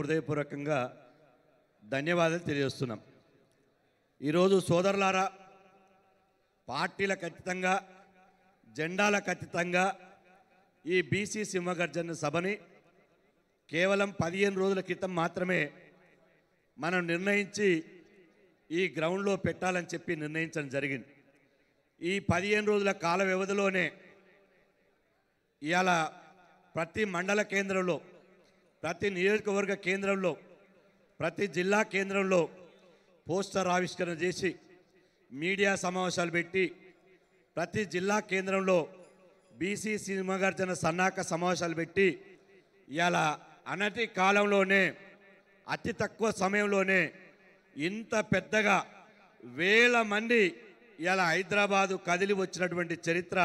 హృదయపూర్వకంగా ధన్యవాదాలు తెలియజేస్తున్నాం। ఈ రోజు సోదరులారా, పార్టీల ఖచ్చితంగా జెండాల ఖచ్చితంగా ఈ బీసీ సింహగర్జన సభని కేవలం 15 రోజుల క్రితం మాత్రమే మనం నిర్ణయించి ఈ గ్రౌండ్ లో పెట్టాలని చెప్పి నిర్ణయించడం జరిగింది। ఈ 15 రోజుల కాల వ్యవధిలోనే ఇలా ప్రతి మండల కేంద్రంలో, ప్రతి నియోజకవర్గ కేంద్రంలో, ప్రతి జిల్లా కేంద్రంలో పోస్టర్ ఆవిష్కరణ చేసి మీడియా సమావేశాలు పెట్టి ప్రతి జిల్లా కేంద్రంలో బీసీ సింహగర్జన సన్నాహక సమావేశాలు పెట్టి ఇలా అనతి కాలంలోనే అతి తక్కువ సమయంలోనే ఇంత పెద్దగా వేల మంది ఇలా హైదరాబాదు కదిలి వచ్చినటువంటి చరిత్ర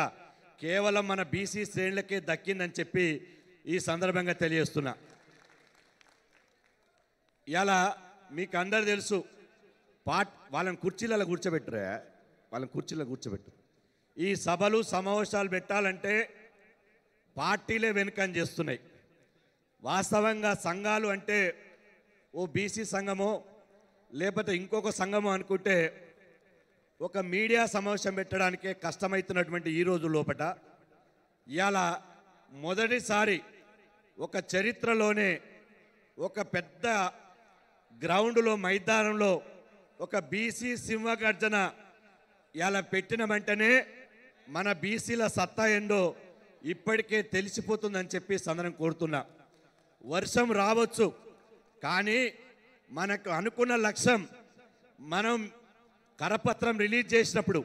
కేవలం మన బీసీ శ్రేణులకే దక్కిందని చెప్పి ఈ సందర్భంగా తెలియజేస్తున్నా। ఇలా మీకు అందరూ తెలుసు, వాళ్ళని కుర్చీలలో కూర్చోబెట్టరు, వాళ్ళని కుర్చీలో కూర్చోబెట్టరు। ఈ సభలు సమావేశాలు పెట్టాలంటే పార్టీలే వెనుకం చేస్తున్నాయి। వాస్తవంగా సంఘాలు అంటే ఓ బీసీ సంఘమో లేకపోతే ఇంకొక సంఘమో అనుకుంటే ఒక మీడియా సమావేశం పెట్టడానికే కష్టమవుతున్నటువంటి ఈ రోజు లోపట ఇలా మొదటిసారి ఒక చరిత్రలోనే ఒక పెద్ద గ్రౌండ్లో మైదానంలో ఒక బీసీ సింహగర్జన ఇలా పెట్టిన వెంటనే మన బీసీల సత్తా ఏందో ఇప్పటికే తెలిసిపోతుందని చెప్పి సందర్భం కోరుతున్నా। వర్షం రావచ్చు, కానీ మనకు అనుకున్న లక్ష్యం మనం కరపత్రం రిలీజ్ చేసినప్పుడు,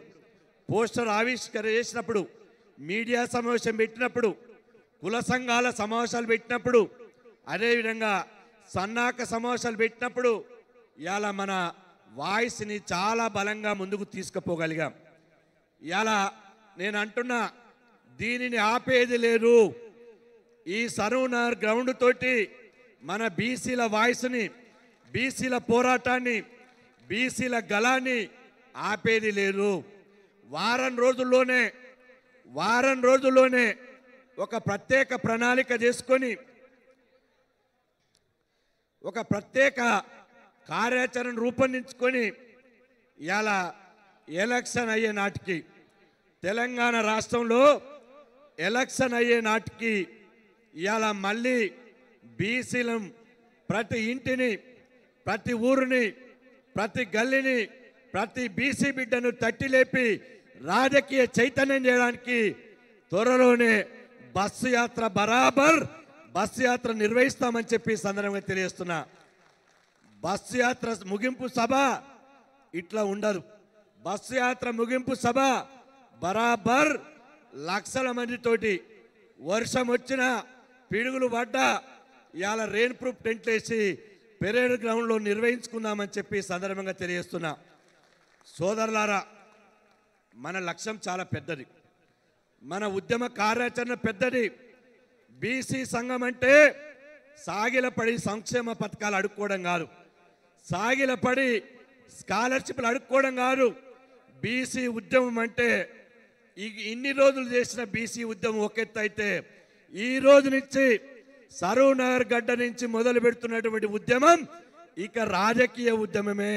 పోస్టర్ ఆవిష్కరణ చేసినప్పుడు, మీడియా సమావేశం పెట్టినప్పుడు, కుల సంఘాల సమావేశాలు పెట్టినప్పుడు, అదేవిధంగా సన్నాహక సమావేశాలు పెట్టినప్పుడు ఇలా మన వాయిస్ని చాలా బలంగా ముందుకు తీసుకుపోగలిగాం। ఇలా నేను అంటున్నా, దీనిని ఆపేది లేదు। ఈ సరూనార్ గ్రౌండ్ తోటి మన బీసీల వాయిస్ని, బీసీల పోరాటాన్ని, బీసీల గళాన్ని ఆపేది లేదు। వారం రోజుల్లోనే ఒక ప్రత్యేక ప్రణాళిక చేసుకొని ఒక ప్రత్యేక కార్యాచరణ రూపొందించుకొని ఇలా ఎలక్షన్ అయ్యే నాటికి తెలంగాణ రాష్ట్రంలో ఇలా మళ్ళీ బీసీలం ప్రతి ఇంటిని, ప్రతి ఊరిని, ప్రతి గల్లీని, ప్రతి బీసీ బిడ్డను తట్టి లేపి రాజకీయ చైతన్యం చేయడానికి త్వరలోనే బస్సు యాత్ర నిర్వహిస్తామని చెప్పి సందర్భంగా తెలియజేస్తున్నా। బస్సు యాత్ర ముగింపు సభ ఇట్లా ఉండదు। బస్సు యాత్ర ముగింపు సభ బరాబర్ లక్షల మందితోటి వర్షం వచ్చినా, పిడుగులు పడ్డా ఇవాళ రెయిన్ ప్రూఫ్ టెంట్లు వేసి పెరేడ్ గ్రౌండ్లో నిర్వహించుకుందామని చెప్పి సందర్భంగా తెలియజేస్తున్నా। సోదరులారా, మన లక్ష్యం చాలా పెద్దది, మన ఉద్యమ కార్యాచరణ పెద్దది। బీసీ సంఘం అంటే సాగిలపడి సంక్షేమ పథకాలు అడుక్కోవడం కాదు, సాగిలపడి స్కాలర్షిప్లు అడుక్కోవడం కాదు। బీసీ ఉద్యమం అంటే ఇన్ని రోజులు చేసిన బీసీ ఉద్యమం ఒక ఎత్తు అయితే, ఈ రోజు నుంచి సరూర్ నగర్ గడ్డ నుంచి మొదలు పెడుతున్నటువంటి ఉద్యమం ఇక రాజకీయ ఉద్యమమే।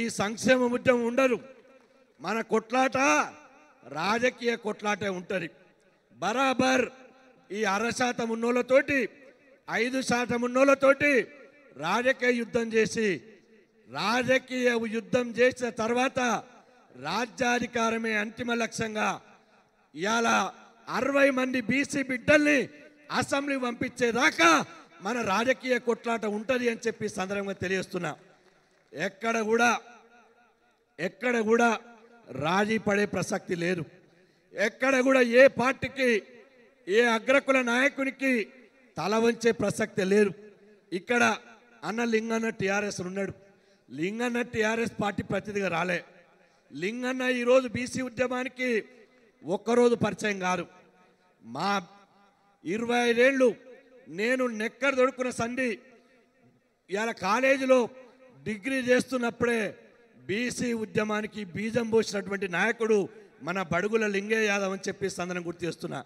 ఈ సంక్షేమ ఉద్యమం ఉండదు, మన కొట్లాట రాజకీయ కొట్లాటే ఉంటుంది। బరాబర్ ఈ 60% ఉన్నోళ్ళతోటి, 5% ఉన్నోళ్ళతోటి రాజకీయ యుద్ధం చేసి, రాజకీయ యుద్ధం చేసిన తర్వాత రాజ్యాధికారమే అంతిమ లక్ష్యంగా ఇవాళ 60 మంది బీసీ బిడ్డల్ని అసెంబ్లీ పంపించేదాకా మన రాజకీయ కొట్లాట ఉంటుంది అని చెప్పి సందర్భంగా తెలియజేస్తున్నా। ఎక్కడ కూడా రాజీ పడే ప్రసక్తి లేదు। ఎక్కడ కూడా ఏ పార్టీకి, ఏ అగ్రకుల నాయకునికి తల వంచే ప్రసక్తి లేదు। ఇక్కడ అన్న లింగన్న టీఆర్ఎస్ ఉన్నాడు, లింగన్న టీఆర్ఎస్ పార్టీ ప్రతినిధిగా రాలే। లింగన్న ఈరోజు బీసీ ఉద్యమానికి ఒక్కరోజు పరిచయం కాదు। మా 25 ఏళ్ళు నేను నెక్కర్ దొడుకున్న సంధి ఇలా కాలేజీలో డిగ్రీ చేస్తున్నప్పుడే బీసీ ఉద్యమానికి బీజం పోసినటువంటి నాయకుడు మన బడుగుల లింగయ్య యాదవ్ అని చెప్పి సందనం గుర్తు చేస్తున్నా।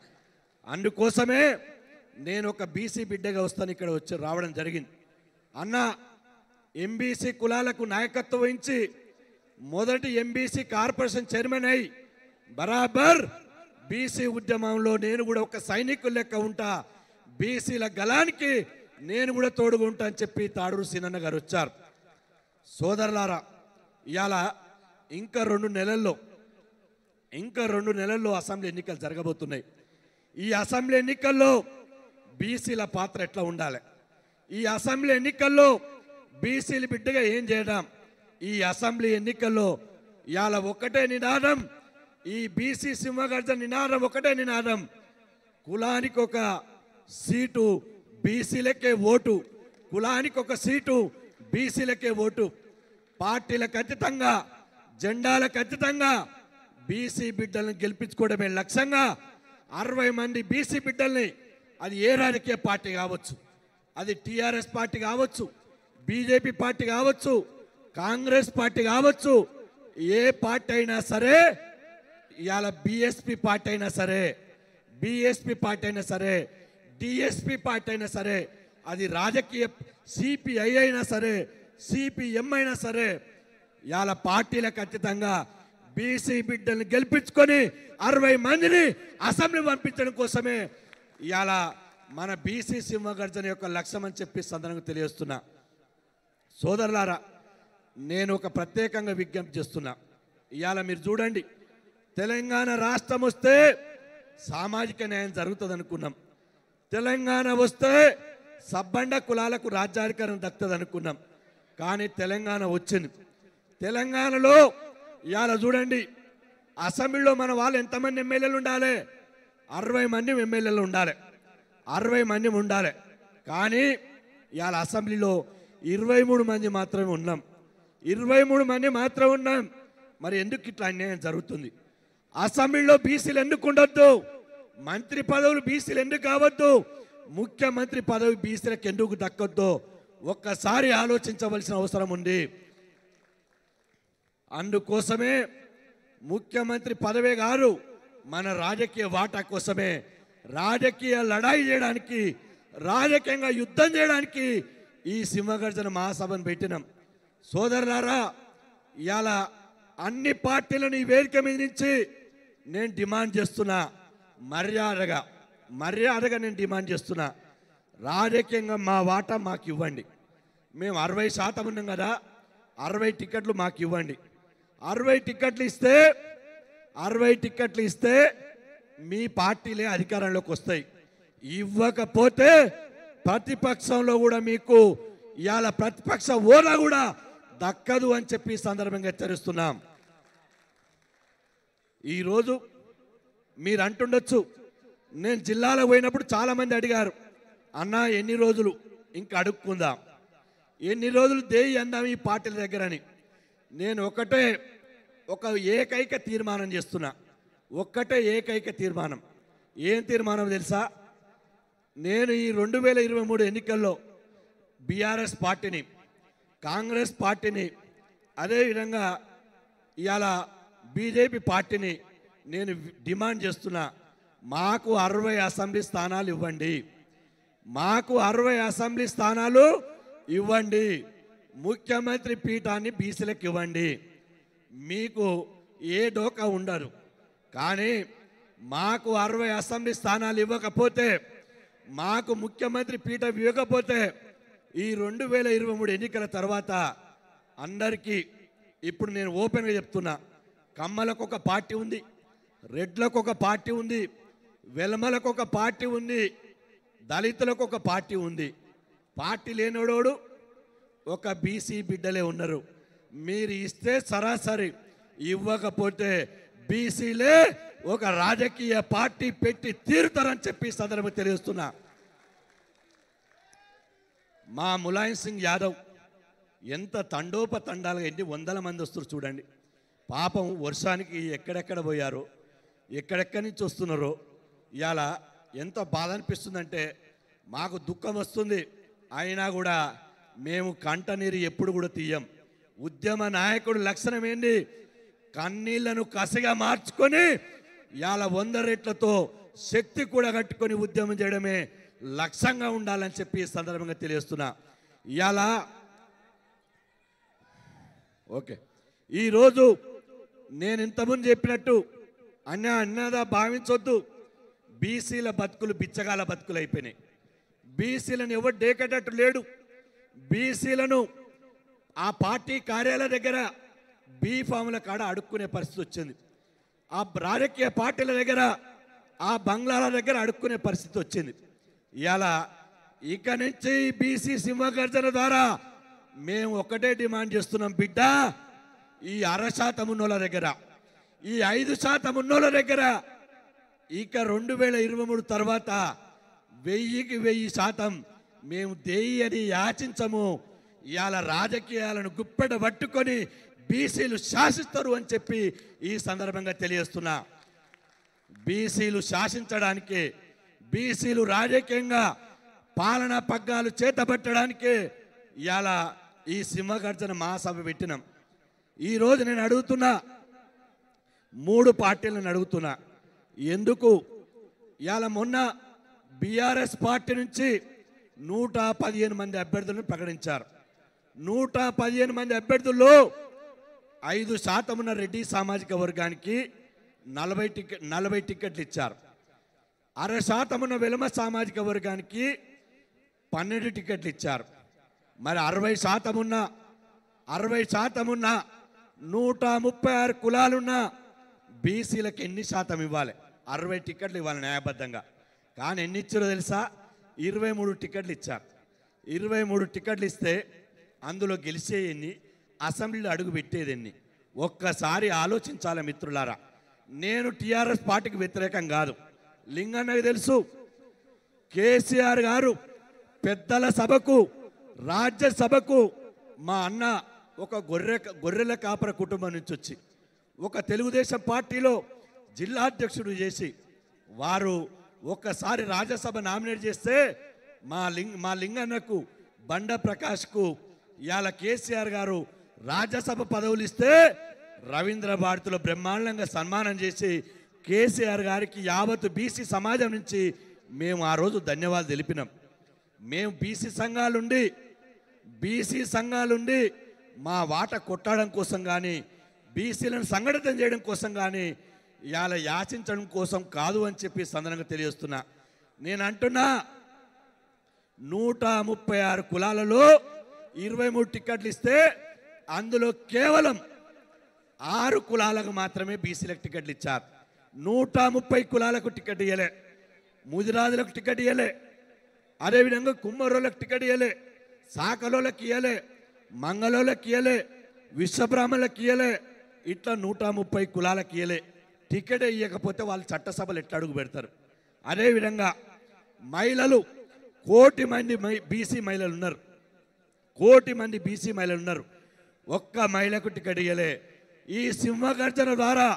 అందుకోసమే నేను ఒక బీసీ బిడ్డగా వస్తాను ఇక్కడ వచ్చి రావడం జరిగింది। అన్న ఎంబీసీ కులాలకు నాయకత్వం వహించి మొదటి ఎంబీసీ కార్పొరేషన్ చైర్మన్ అయి బరాబర్ బీసీ ఉద్యమంలో నేను కూడా ఒక సైనికుల లెక్క ఉంటా బీసీల గలానికి నేను కూడా తోడుగా ఉంటా అని చెప్పి తాడూరు సినన్న గారు వచ్చారు సోదరులారా ఇయాల ఇంకా రెండు నెలల్లో అసెంబ్లీ ఎన్నికలు జరగబోతున్నాయి ఈ అసెంబ్లీ ఎన్నికల్లో బీసీల పాత్ర ఎట్లా ఉండాలి ఈ అసెంబ్లీ ఎన్నికల్లో బీసీల బిడ్డగా ఏం చేయడం ఈ అసెంబ్లీ ఎన్నికల్లో ఇయాల ఒకటే నినాదం ఈ బీసీ సింహగర్జన నినాదం ఒకటే నినాదం కులానికి ఒక సీటు బీసీలకే ఓటు కులానికి ఒక సీటు బీసీలకే ఓటు పార్టీలకు అతీతంగా జెండాలకు అతీతంగా బీసీ బిడ్డల్ని గెలిపించుకోవడమే లక్ష్యంగా 60 మంది బీసీ బిడ్డల్ని అది ఏ రాజకీయ పార్టీ కావచ్చు అది టీఆర్ఎస్ పార్టీ కావచ్చు బీజేపీ పార్టీ కావచ్చు కాంగ్రెస్ పార్టీ కావచ్చు ఏ పార్టీ అయినా సరే ఇయాల బీఎస్పీ పార్టీ అయినా సరే డిఎస్పీ పార్టీ అయినా సరే అది రాజకీయ సిపిఐ అయినా సరే సిపిఎం అయినా సరే ఇయాల పార్టీలకు అతీతంగా బీసీ బిడ్డల్ని గెలిపించుకొని 60 మందిని అసెంబ్లీ పంపించడం కోసమే ఇయాల మన బీసీ సింహగర్జన యొక్క లక్ష్యం అని చెప్పి సందర్భంగా తెలియజేస్తున్నా సోదరులారా నేను ఒక ప్రత్యేకంగా విజ్ఞప్తి చేస్తున్నా ఇయాల మీరు చూడండి తెలంగాణ రాష్ట్రం వస్తే సామాజిక న్యాయం జరుగుతుంది అనుకున్నాం తెలంగాణ వస్తే సబ్బండ కులాలకు రాజ్యాధికారం దక్కుతుంది అనుకున్నాం కానీ తెలంగాణ వచ్చింది తెలంగాణలో ఇయాల చూడండి అసెంబ్లీలో మన వాళ్ళు ఎంతమంది ఎమ్మెల్యేలు ఉండాలి 60 మంది ఎమ్మెల్యేలు ఉండాలి 60 మంది ఉండాలి కానీ ఇవాళ అసెంబ్లీలో 23 మంది మాత్రమే ఉన్నాం 23 మంది మాత్రమే ఉన్నాం మరి ఎందుకు ఇట్లా అన్యాయం జరుగుతుంది అసెంబ్లీలో బీసీలు ఎందుకు ఉండొద్దు మంత్రి పదవులు బీసీలు ఎందుకు కావద్దు ముఖ్యమంత్రి పదవి బీసీలకు ఎందుకు దక్కొద్దు ఒక్కసారి ఆలోచించవలసిన అవసరం ఉంది అందుకోసమే ముఖ్యమంత్రి పదవే గారు మన రాజకీయ వాటా కోసమే రాజకీయ లడాయి చేయడానికి రాజకీయంగా యుద్ధం చేయడానికి ఈ సింహగర్జన మహాసభను పెట్టినాం సోదరులారా ఇవాళ అన్ని పార్టీలను ఈ వేదిక మీద నుంచి నేను డిమాండ్ చేస్తున్నా మర్యాదగా నేను డిమాండ్ చేస్తున్నా రాజకీయంగా మా వాటా మాకు ఇవ్వండి మేము 60% ఉన్నాం కదా 60 టికెట్లు మాకు ఇవ్వండి 60 టికెట్లు ఇస్తే మీ పార్టీలే అధికారంలోకి వస్తాయి ఇవ్వకపోతే ప్రతిపక్షంలో కూడా మీకు ఇవాళ ప్రతిపక్ష హోదా కూడా దక్కదు అని చెప్పి సందర్భంగా హెచ్చరిస్తున్నాం ఈరోజు మీరు అంటుండొచ్చు నేను జిల్లాలో పోయినప్పుడు చాలామంది అడిగారు అన్నా ఎన్ని రోజులు ఇంకా అడుక్కుందాం ఎన్ని రోజులు దేయి అందాం ఈ పార్టీల దగ్గరని నేను ఒక ఏకైక తీర్మానం చేస్తున్నా ఏకైక తీర్మానం ఏం తీర్మానం తెలుసా నేను ఈ 2023 ఎన్నికల్లో బీఆర్ఎస్ పార్టీని కాంగ్రెస్ పార్టీని అదేవిధంగా ఇవాళ బీజేపీ పార్టీని నేను డిమాండ్ చేస్తున్నా మాకు 60 అసెంబ్లీ స్థానాలు ఇవ్వండి మాకు 60 అసెంబ్లీ స్థానాలు ఇవ్వండి ముఖ్యమంత్రి పీఠాన్ని బీసీలకు ఇవ్వండి మీకు ఏ డోకా ఉండరు కానీ మాకు 60 అసెంబ్లీ స్థానాలు ఇవ్వకపోతే మాకు ముఖ్యమంత్రి పీఠం ఇవ్వకపోతే ఈ 2023 ఎన్నికల తర్వాత అందరికీ ఇప్పుడు నేను ఓపెన్గా చెప్తున్నా కమ్మలకు ఒక పార్టీ ఉంది రెడ్లకు ఒక పార్టీ ఉంది వెలమలకు ఒక పార్టీ ఉంది దళితులకు ఒక పార్టీ ఉంది పార్టీ లేనోడోడు ఒక బీసీ బిడ్డలే ఉన్నారు మీరు ఇస్తే సరాసరి ఇవ్వకపోతే బీసీలే ఒక రాజకీయ పార్టీ పెట్టి తీరుతారని చెప్పి సందర్భం తెలియజేస్తున్నా మా ములాయం సింగ్ యాదవ్ ఎంత తండోపతండాలుగా ఎన్ని 100 మంది వస్తారు చూడండి పాపం వర్షానికి ఎక్కడెక్కడ పోయారో ఎక్కడెక్కడి నుంచి వస్తున్నారో ఇవాళ ఎంత బాధ అనిపిస్తుందంటే మాకు దుఃఖం వస్తుంది అయినా కూడా మేము కంటనీరు ఎప్పుడు కూడా తీయం ఉద్యమ నాయకుడు లక్షణం ఏంటి కన్నీళ్లను కసిగా మార్చుకొని ఇవాళ 100 రెట్లతో శక్తి కూడా కట్టుకొని ఉద్యమం చేయడమే లక్ష్యంగా ఉండాలని చెప్పి సందర్భంగా తెలియజేస్తున్నా ఇలా ఓకే ఈ రోజు నేను ఇంతకుముందు చెప్పినట్టు అన్నదా భావించొద్దు. బీసీల బతుకులు బిచ్చగాల బతుకులు అయిపోయినాయి. బీసీలను ఎవరు డేకేటట్టు లేడు. బీసీలను ఆ పార్టీ కార్యాలయ దగ్గర బీ ఫామ్ల కాడ అడుక్కునే పరిస్థితి వచ్చింది. ఆ రాజకీయ పార్టీల దగ్గర ఆ బంగ్లాల దగ్గర అడుక్కునే పరిస్థితి వచ్చింది. ఇలా ఇక నుంచి బీసీ సింహగర్జన ద్వారా మేము ఒకటే డిమాండ్ చేస్తున్నాం, బిడ్డ ఈ 60% ఉన్నోళ్ళ దగ్గర, ఈ 5% ఉన్నోళ్ళ దగ్గర ఇక 2023 తర్వాత 1000కి 1000% మేము దేయ్యని యాచించము. ఇవాళ రాజకీయాలను గుప్పెట పట్టుకొని బీసీలు శాసిస్తారు అని చెప్పి ఈ సందర్భంగా తెలియజేస్తున్నా. బీసీలు శాసించడానికి, బీసీలు రాజకీయంగా పాలనా పగ్గాలు చేతబట్టడానికి ఇవాళ ఈ సింహగర్జన మహాసభ పెట్టినాం. ఈరోజు నేను అడుగుతున్నా, మూడు పార్టీలను అడుగుతున్నా, ఎందుకు ఇవాళ మొన్న బీఆర్ఎస్ పార్టీ నుంచి 115 మంది అభ్యర్థులను ప్రకటించారు. 115 మంది అభ్యర్థుల్లో 5% ఉన్న రెడ్డి సామాజిక వర్గానికి 40 టికెట్లు ఇచ్చారు. 60% ఉన్న వెలమ సామాజిక వర్గానికి 12 టికెట్లు ఇచ్చారు. మరి 60% ఉన్న 136 కులాలున్న బీసీలకు ఎన్ని శాతం ఇవ్వాలి? 60 టికెట్లు ఇవ్వాలి న్యాయబద్ధంగా. కానీ ఎన్ని ఇచ్చారో తెలుసా? 23 టికెట్లు ఇచ్చారు. 23 టికెట్లు ఇస్తే అందులో గెలిచే ఎన్ని, అసెంబ్లీలో అడుగు పెట్టేది ఎన్ని? ఒక్కసారి ఆలోచించాలి మిత్రులారా. నేను టీఆర్ఎస్ పార్టీకి వ్యతిరేకం కాదు, లింగన్నకు తెలుసు. కేసీఆర్ గారు పెద్దల సభకు, రాజ్యసభకు మా అన్న ఒక గొర్రెల కాపర కుటుంబం నుంచి వచ్చి ఒక తెలుగుదేశం పార్టీలో జిల్లా అధ్యక్షుడు చేసి వారు ఒక్కసారి రాజ్యసభ నామినేట్ చేస్తే మా లింగన్నకు బండ ప్రకాష్కు ఇవాళ కేసీఆర్ గారు రాజ్యసభ పదవులు ఇస్తే రవీంద్ర భారతిలో బ్రహ్మాండంగా సన్మానం చేసి కేసీఆర్ గారికి యావత్ బీసీ సమాజం నుంచి మేము ఆ రోజు ధన్యవాదాలు తెలిపినాం. మేము బీసీ సంఘాలుండి మా వాట కొట్టడం కోసం కానీ, బీసీలను సంఘటితం చేయడం కోసం కానీ, ఇవాళ యాచించడం కోసం కాదు అని చెప్పి సందర్భంగా తెలియజేస్తున్నా. నేను అంటున్నా 136 కులాలలో 23 టికెట్లు ఇస్తే అందులో కేవలం 6 కులాలకు మాత్రమే బీసీలకు టికెట్లు ఇచ్చారు. 130 కులాలకు టికెట్ ఇవ్వలే, ముదిరాజులకు టికెట్ ఇవ్వలే, అదేవిధంగా కుమ్మరోళ్ళకి టికెట్ ఇవ్వలే, సాకలోళ్ళకి ఇవ్వలే, మంగళోళ్ళకి ఇవ్వలే, విశ్వబ్రాహ్మణులకు ఇవ్వలే, ఇట్లా 130 కులాలకు ఇవ్వలే. టికెట్ ఇవ్వకపోతే వాళ్ళు చట్టసభలు ఎట్లా అడుగు పెడతారు? అదేవిధంగా మహిళలు, 1 కోటి మంది బీసీ మహిళలు ఉన్నారు. 1 కోటి మంది బీసీ మహిళలు ఉన్నారు. ఒక్క మహిళకు టికెట్ ఇవ్వలే. ఈ సింహగర్జన ద్వారా,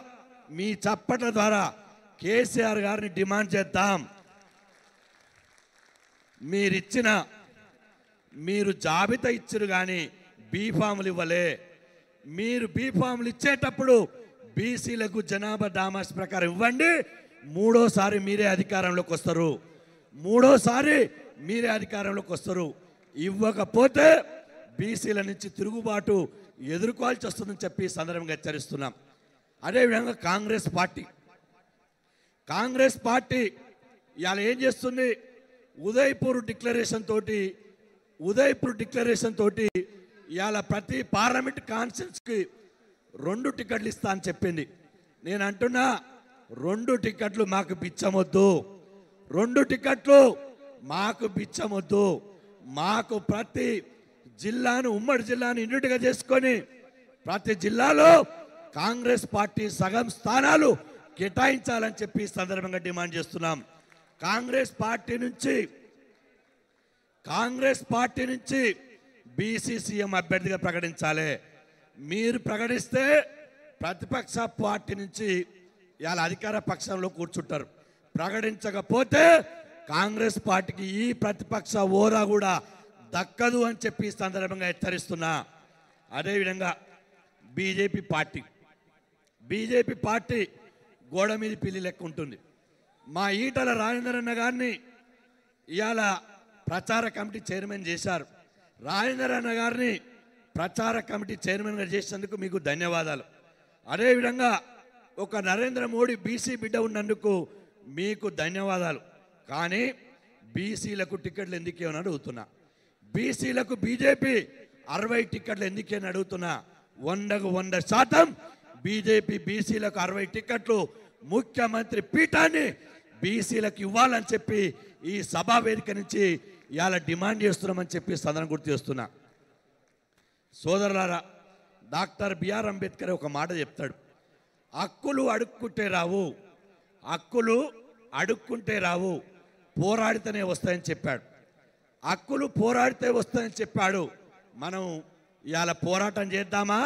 మీ చప్పట్ల ద్వారా కేసీఆర్ గారిని డిమాండ్ చేద్దాం. మీరు జాబితా ఇచ్చారు కానీ బీఫాములు ఇవ్వలే. మీరు బీఫాములు ఇచ్చేటప్పుడు బీసీలకు జనాభా డామాస్ ప్రకారం ఇవ్వండి. మూడోసారి మీరే అధికారంలోకి వస్తారు. ఇవ్వకపోతే బీసీల నుంచి తిరుగుబాటు ఎదుర్కోవాల్సి వస్తుందని చెప్పి సందర్భంగా హెచ్చరిస్తున్నాం. అదేవిధంగా కాంగ్రెస్ పార్టీ ఇవాళ ఏం చేస్తుంది? ఉదయ్పూర్ డిక్లరేషన్ తోటి ఇవాళ ప్రతి పార్లమెంట్ కాన్స్టిట్యూన్సీకి 2 టికెట్లు ఇస్తా అని చెప్పింది. నేను అంటున్నా 2 టికెట్లు మాకు బిచ్చమొద్దు. 2 టికెట్లు మాకు బిచ్చమొద్దు. మాకు ప్రతి జిల్లాను, ఉమ్మడి జిల్లాను ఇంటిగా చేసుకొని ప్రతి జిల్లాలో కాంగ్రెస్ పార్టీ సగం స్థానాలు కేటాయించాలని చెప్పి సందర్భంగా డిమాండ్ చేస్తున్నాం. కాంగ్రెస్ పార్టీ నుంచి బీసీ సీఎం అభ్యర్థిగా ప్రకటించాలి. మీరు ప్రకటిస్తే ప్రతిపక్ష పార్టీ నుంచి ఇవాళ అధికార పక్షంలో కూర్చుంటారు. ప్రకటించకపోతే కాంగ్రెస్ పార్టీకి ఈ ప్రతిపక్ష హోదా కూడా దక్కదు అని చెప్పి సందర్భంగా హెచ్చరిస్తున్నా. అదేవిధంగా బీజేపీ పార్టీ గోడ మీద పిల్లి లెక్క ఉంటుంది. మా ఈటల రాజేందర్ అన్న గారిని ఇవాళ ప్రచార కమిటీ చైర్మన్ చేశారు. రాజేందర్ అన్న గారిని ప్రచార కమిటీ చైర్మన్ గా చేసినందుకు మీకు ధన్యవాదాలు. అదే విధంగా ఒక నరేంద్ర మోడీ బీసీ బిడ్డ ఉన్నందుకు మీకు ధన్యవాదాలు. కానీ బీసీలకు టికెట్లు ఎందుకు ఇవ్వని అడుగుతున్నా, బీసీలకు బీజేపీ 60 టికెట్లు ఎందుకు అని అడుగుతున్నా. 100% బీజేపీ బీసీలకు 60 టికెట్లు ముఖ్యమంత్రి పీఠాన్ని బీసీలకు ఇవ్వాలని చెప్పి ఈ సభా వేదిక నుంచి ఇవాళ డిమాండ్ చేస్తున్నామని చెప్పి సదనం గుర్తు చేస్తున్నా. సోదరులారా, డాక్టర్ బిఆర్ అంబేద్కర్ ఒక మాట చెప్తాడు, హక్కులు అడుక్కుంటే రావు, హక్కులు అడుక్కుంటే రావు, పోరాడితేనే వస్తాయని చెప్పాడు. హక్కులు పోరాడితే వస్తాయని చెప్పాడు. మనం ఇవాళ పోరాటం చేద్దామా,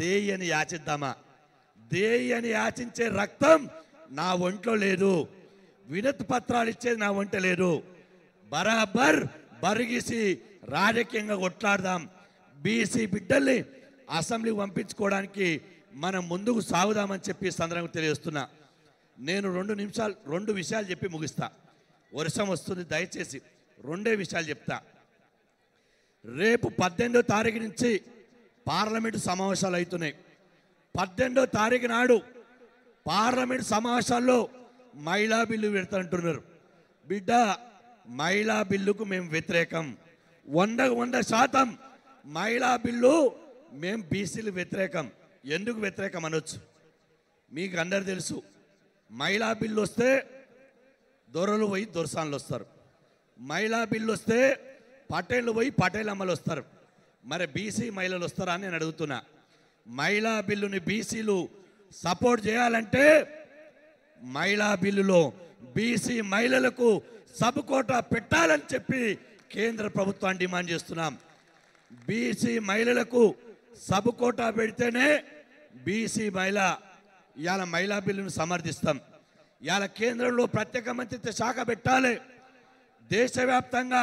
దేయ్యని యాచిద్దామా? దేయ్యని యాచించే రక్తం నా ఒంట్లో లేదు, వినతి పత్రాలు ఇచ్చేది నా ఒంట లేదు. బరాబర్ బరిగిసి రాజకీయంగా కొట్లాడదాం, బీసీ బిడ్డల్ని అసెంబ్లీకి పంపించుకోవడానికి మనం ముందుకు సాగుదామని చెప్పి సందర్భంగా తెలియజేస్తున్నా. నేను 2 విషయాలు చెప్పి ముగిస్తా, వర్షం వస్తుంది దయచేసి 2 విషయాలు చెప్తా. రేపు 18వ తారీఖు నుంచి పార్లమెంటు సమావేశాలు అవుతున్నాయి. 18వ తారీఖు నాడు పార్లమెంట్ సమావేశాల్లో మహిళా బిల్లు పెడతానంటున్నారు. బిడ్డ, మహిళా బిల్లుకు మేము వ్యతిరేకం. 100% మహిళా బిల్లు మేము బీసీలు వ్యతిరేకం. ఎందుకు వ్యతిరేకం అనొచ్చు, మీకు అందరు తెలుసు. మహిళా బిల్లు వస్తే దొరలు పోయి దొరసాన్లు వస్తారు, మహిళా బిల్లు వస్తే పటేళ్ళు పోయి పటేలమ్మలు వస్తారు. మరి బీసీ మహిళలు వస్తారా అని నేను అడుగుతున్నా. మహిళా బిల్లుని బీసీలు సపోర్ట్ చేయాలంటే మహిళా బిల్లులో బీసీ మహిళలకు సబ్ కోటా పెట్టాలని చెప్పి కేంద్ర ప్రభుత్వాన్ని డిమాండ్ చేస్తున్నాం. బీసీ మహిళలకు సబ్ కోటా పెడితేనే బీసీ మహిళ, ఇవాళ మహిళా బిల్లును సమర్థిస్తాం. ఇవాళ కేంద్రంలో ప్రత్యేక మంత్రిత్వ శాఖ పెట్టాలి, దేశవ్యాప్తంగా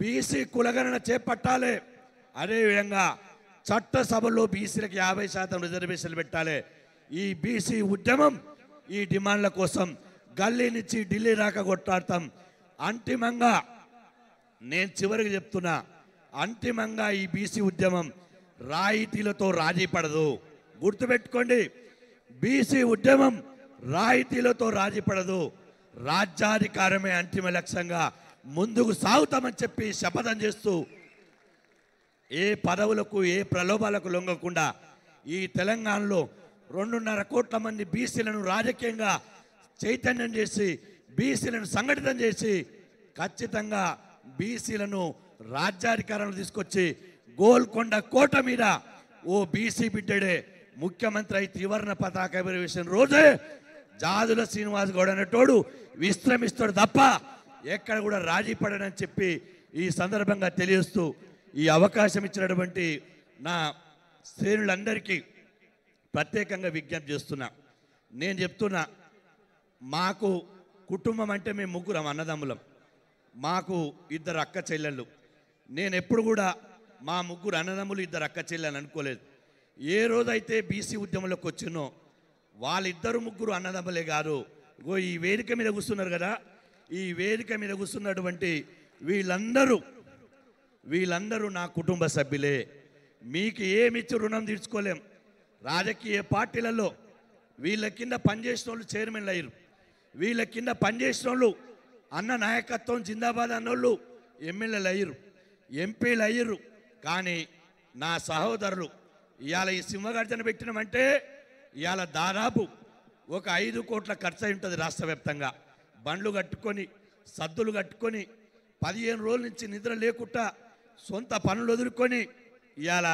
బీసీ కులగణన చేపట్టాలి, అదేవిధంగా చట్టసభలో బీసీలకు 50% రిజర్వేషన్లు పెట్టాలి. ఈ బీసీ ఉద్యమం ఈ డిమాండ్ల కోసం గల్లీ నుంచి ఢిల్లీ దాకా కొట్లాడతాం. అంతిమంగా నేను చివరికి చెప్తున్నా, అంతిమంగా ఈ బీసీ ఉద్యమం రాయితీలతో రాజీ పడదు, గుర్తుపెట్టుకోండి. బీసీ ఉద్యమం రాయితీలతో రాజీ పడదు, రాజ్యాధికారమే అంతిమ లక్ష్యంగా ముందుకు సాగుతామని చెప్పి శపథం చేస్తూ ఏ పదవులకు ఏ ప్రలోభాలకు లొంగకుండా ఈ తెలంగాణలో 2.5 కోట్ల మంది బీసీలను రాజకీయంగా చైతన్యం చేసి, బీసీలను సంఘటితం చేసి, ఖచ్చితంగా బీసీలను రాజ్యాధికారంలో తీసుకొచ్చి గోల్కొండ కోట మీద ఓ బీసీ బిడ్డడే ముఖ్యమంత్రి అయి త్రివర్ణ పతాక ఆవిష్కరణ రోజే జాదుల శ్రీనివాస్ గౌడ్ అనేటోడు విశ్రమిస్తాడు తప్ప ఎక్కడ కూడా రాజీ పడనని చెప్పి ఈ సందర్భంగా తెలియజేస్తూ, ఈ అవకాశం ఇచ్చినటువంటి నా శ్రేణులందరికీ ప్రత్యేకంగా విజ్ఞప్తి చేస్తున్నా. నేను చెప్తున్నా, మాకు కుటుంబం అంటే మేము 3 అన్నదమ్ములం, మాకు 2 అక్క చెల్లెళ్ళు. నేను ఎప్పుడు కూడా మా 3 అన్నదమ్ములు 2 అక్క చెల్లెలు అనుకోలేదు. ఏ రోజైతే బీసీ ఉద్యమంలోకి వచ్చినో వాళ్ళిద్దరు 3 అన్నదమ్ములే కాదు, ఈ వేదిక మీద కూర్చున్నారు కదా, ఈ వేదిక మీద కూర్చున్నటువంటి వీళ్ళందరూ నా కుటుంబ సభ్యులే. మీకు ఏమిచ్చి రుణం తీర్చుకోలేం. రాజకీయ పార్టీలలో వీళ్ళ కింద పనిచేసిన వాళ్ళు చైర్మన్లు అయ్యారు, వీళ్ళ కింద పనిచేసిన వాళ్ళు అన్న నాయకత్వం జిందాబాద్ అన్నోళ్ళు ఎమ్మెల్యేలు అయ్యారు, ఎంపీలు అయ్యారు. కానీ నా సహోదరులు, ఇవాళ ఈ సింహగర్జన పెట్టినామంటే ఇవాళ దాదాపు ఒక 5 కోట్ల ఖర్చు అయి ఉంటుంది రాష్ట్ర వ్యాప్తంగా. బండ్లు కట్టుకొని, సద్దులు కట్టుకొని, 15 రోజుల నుంచి నిద్ర లేకుండా, సొంత పనులు వదులుకొని ఇవాళ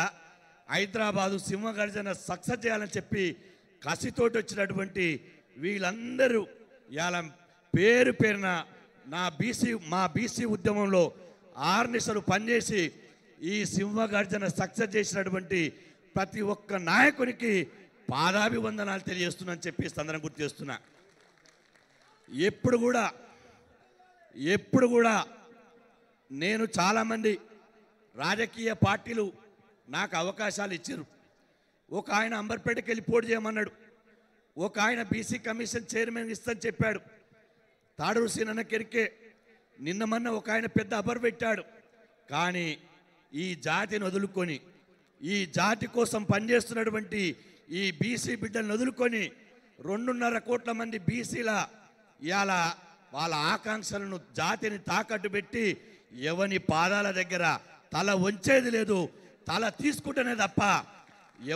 హైదరాబాదు సింహగర్జన సక్సెస్ చేయాలని చెప్పి కసితోటి వచ్చినటువంటి వీళ్ళందరూ ఇవాళ పేరు పేరున మా బీసీ ఉద్యమంలో ఆర్నిసలు పనిచేసి ఈ సింహగర్జన సక్సెస్ చేసినటువంటి ప్రతి ఒక్క నాయకునికి పాదాభివందనాలు తెలియజేస్తున్నానని చెప్పి సందర్భం గుర్తు చేస్తున్నా. ఎప్పుడు కూడా నేను, చాలామంది రాజకీయ పార్టీలు నాకు అవకాశాలు ఇచ్చారు. ఒక ఆయన అంబర్పేటకి వెళ్ళి పోటీ చేయమన్నాడు, ఒక ఆయన బీసీ కమిషన్ చైర్మన్ ఇస్తానని చెప్పాడు. తాడూరు సీనన్న కెరికే నిన్న మొన్న ఒక ఆయన పెద్ద అబర్ పెట్టాడు. కానీ जातिनि वदुलुकोनि ఈ జాతి కోసం పనిచేస్తున్నటువంటి ఈ బీసీ బిడ్డలను వదులుకొని 2.5 కోట్ల మంది బీసీల ఇయాల వాళ్ళ ఆకాంక్షలను జాతిని తాకట్టు పెట్టి ఎవని పాదాల దగ్గర తల ఉంచేది లేదు తల తీసుకుంటనే తప్ప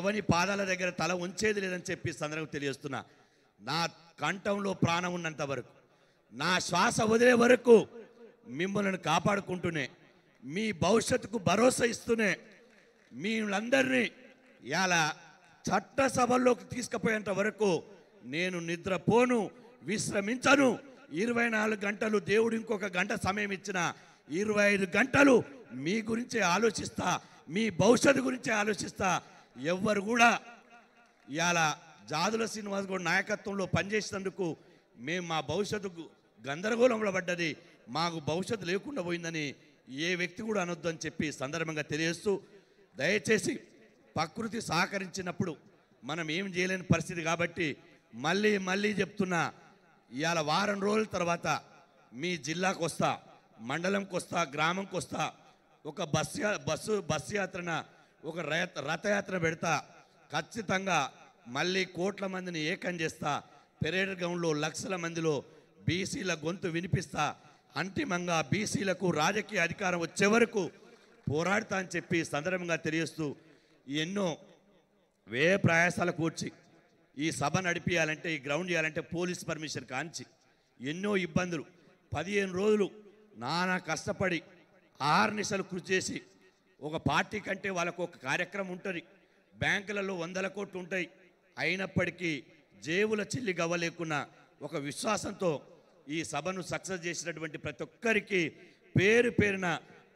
ఎవని పాదాల దగ్గర తల ఉంచేది లేదని చెప్పి సందర్భం తెలియస్తున్నా నా కంఠంలో ప్రాణం ఉన్నంత వరకు నా శ్వాస వదిలే వరకు మిమ్మల్ని కాపాడుకుంటూనే మీ భవిష్యత్తుకు భరోసా ఇస్తూనే మీలందర్నీ యాల చట్టసభలోకి తీసుకుపోయేంత వరకు నేను నిద్రపోను విశ్రమించను 24 గంటలు దేవుడు ఇంకొక గంట సమయం ఇచ్చినా 25 గంటలు మీ గురించి ఆలోచిస్తా మీ భవిష్యత్తు గురించి ఆలోచిస్తా ఎవ్వరు కూడా యాల జాదుల శ్రీనివాస్ గారి నాయకత్వంలో పని చేసినందుకు మేము మా భవిష్యత్తుకు గందరగోళంలో పడ్డది మాకు భవిష్యత్తు లేకుండా పోయిందని ఏ వ్యక్తి కూడా అనొద్దని చెప్పి సందర్భంగా తెలియజేస్తూ దయచేసి ప్రకృతి సహకరించినప్పుడు మనం ఏం చేయలేని పరిస్థితి కాబట్టి మళ్ళీ మళ్ళీ చెప్తున్నా ఇయాల వారం రోజుల తర్వాత మీ జిల్లాకు వస్తా మండలంకి వస్తా గ్రామంకి వస్తా ఒక బస్సు యాత్రన ఒక రథయాత్ర పెడతా ఖచ్చితంగా మళ్ళీ కోట్ల మందిని ఏకం చేస్తా పెరేడ్ గ్రౌండ్లో లక్షల మందిలో బీసీల గొంతు వినిపిస్తా అంతిమంగా బీసీలకు రాజకీయ అధికారం వచ్చే వరకు పోరాడతా అని చెప్పి సందర్భంగా తెలియజేస్తూ ఎన్నో వే ప్రయాసాల కూర్చి ఈ సభ నడిపియాలంటే ఈ గ్రౌండ్ చేయాలంటే పోలీస్ పర్మిషన్ కాంచి ఎన్నో ఇబ్బందులు 15 రోజులు నానా కష్టపడి ఆర్నిసలు కృషి చేసి ఒక పార్టీ కంటే వాళ్ళకు ఒక కార్యక్రమం ఉంటుంది బ్యాంకులలో 100 కోట్లు ఉంటాయి అయినప్పటికీ జేబుల చిల్లి గవ్వలేకున్నా ఒక విశ్వాసంతో ఈ సభను సక్సెస్ చేసినటువంటి ప్రతి ఒక్కరికి పేరు పేరున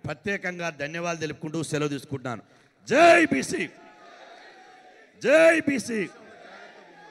ప్రత్యేకంగా ధన్యవాదాలు తెలుపుకుంటూ సెలవు తీసుకుంటున్నాను. జై బీసీ, జై బీసీ.